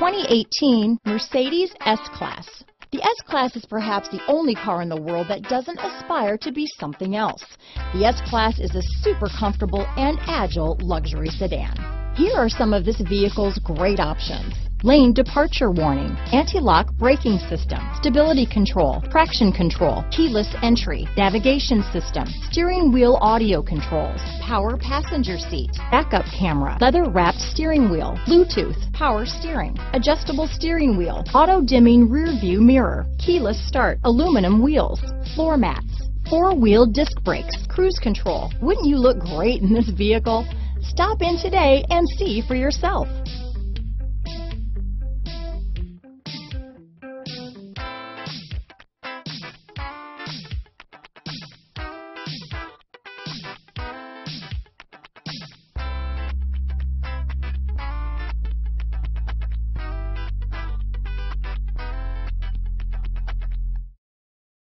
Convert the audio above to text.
2018 Mercedes S-Class. The S-Class is perhaps the only car in the world that doesn't aspire to be something else. The S-Class is a super comfortable and agile luxury sedan. Here are some of this vehicle's great options: lane departure warning, anti-lock braking system, stability control, traction control, keyless entry, navigation system, steering wheel audio controls, power passenger seat, backup camera, leather-wrapped steering wheel, Bluetooth, power steering, adjustable steering wheel, auto-dimming rear-view mirror, keyless start, aluminum wheels, floor mats, four-wheel disc brakes, cruise control. Wouldn't you look great in this vehicle? Stop in today and see for yourself.